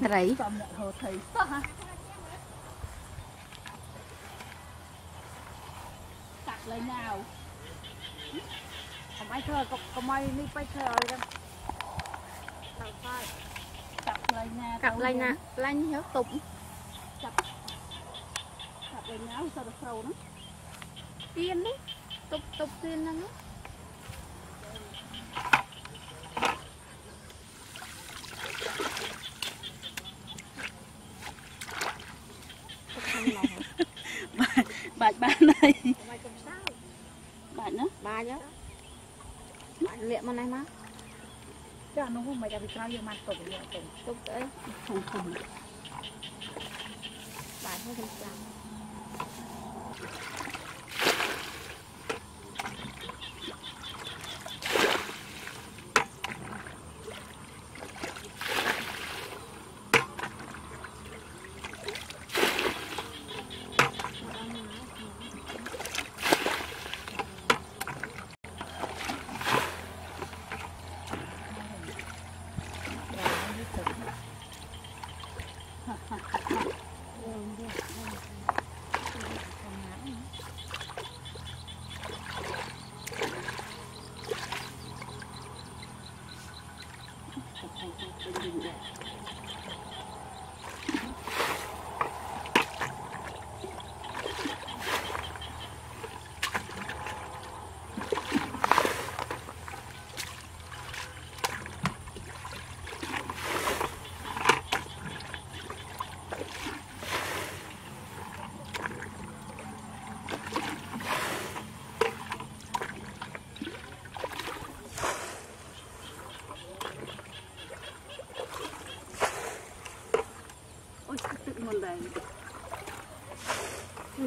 Rấy. Tạc lại nào. Không ai thơ, không ai đi quay thơ rồi đó. Cặp lại nè, lanh nhớ tụng. Cặp lại nào sao được sâu lắm. Tiên đấy, tục tiên năng đó. Bạn này bạn nữa bạn nhá bạn lẹ mà này má chắc nó không mày đã bị trao nhiều mặt tụt đấy không bạn không được làm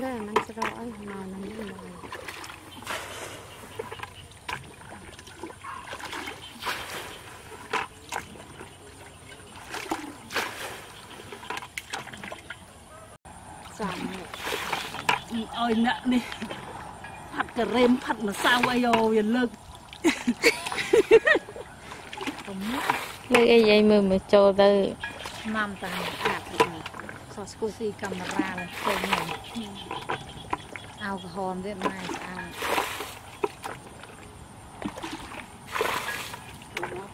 đây mình sẽ rõ ấy mà mình đi mời ôi nặng đi hạt cà rem hạt mà sao ai vô liền lưng lưng ai vậy mà cho tới mâm tàng cô si camera lên trên mình alcohol với mai à đau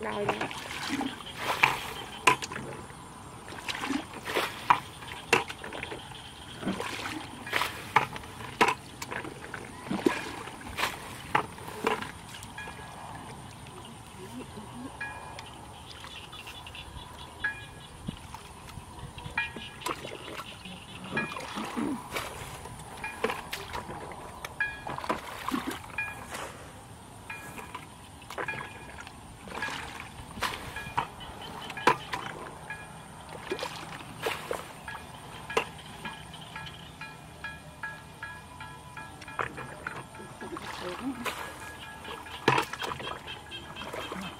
đấy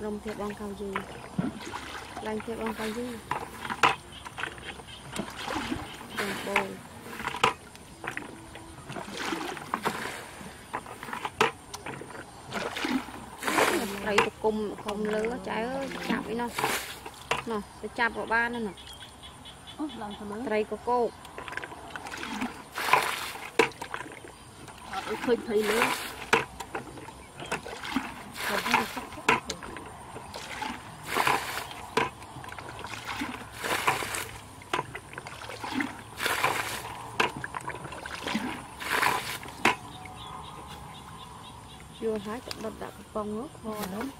lông thiệp đang cao gì lanh thiệp đang cao gì đừng bồi lấy một cùm không lứa trái ơi chạm với nó nè sẽ chạm vào ba nữa nè lấy của cô khơi thấy lứa vô hái cũng đập đập con nước khô lắm.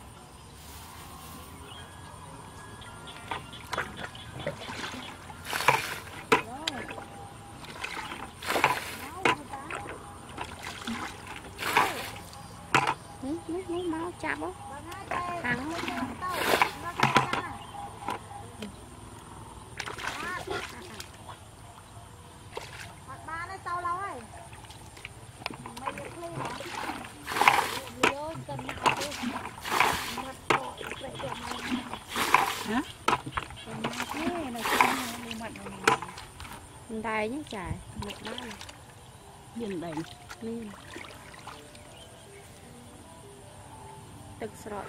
Mấy máu chạp á, thắng đây nhé trời, một ba nhìn đầy mình thực rồi.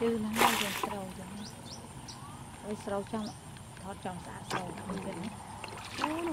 Từ nó ngay rồi sầu giống, ôi sầu trong, thoát trong xã sầu mình gần. Ôi nó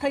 Thấy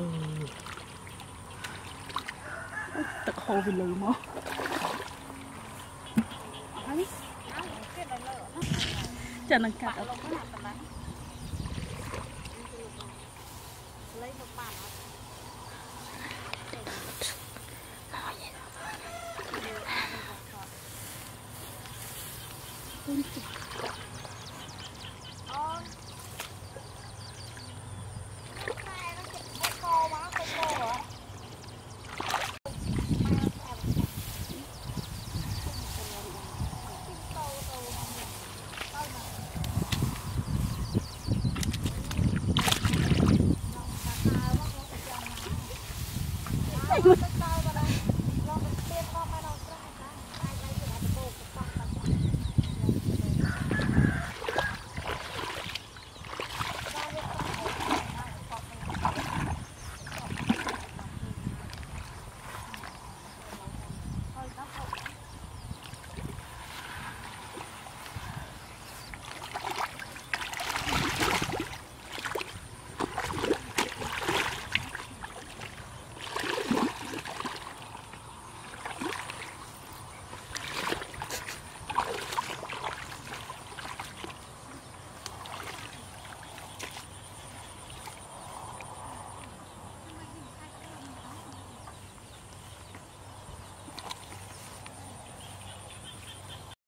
vì lớn mà. Chả năng cắt. Lấy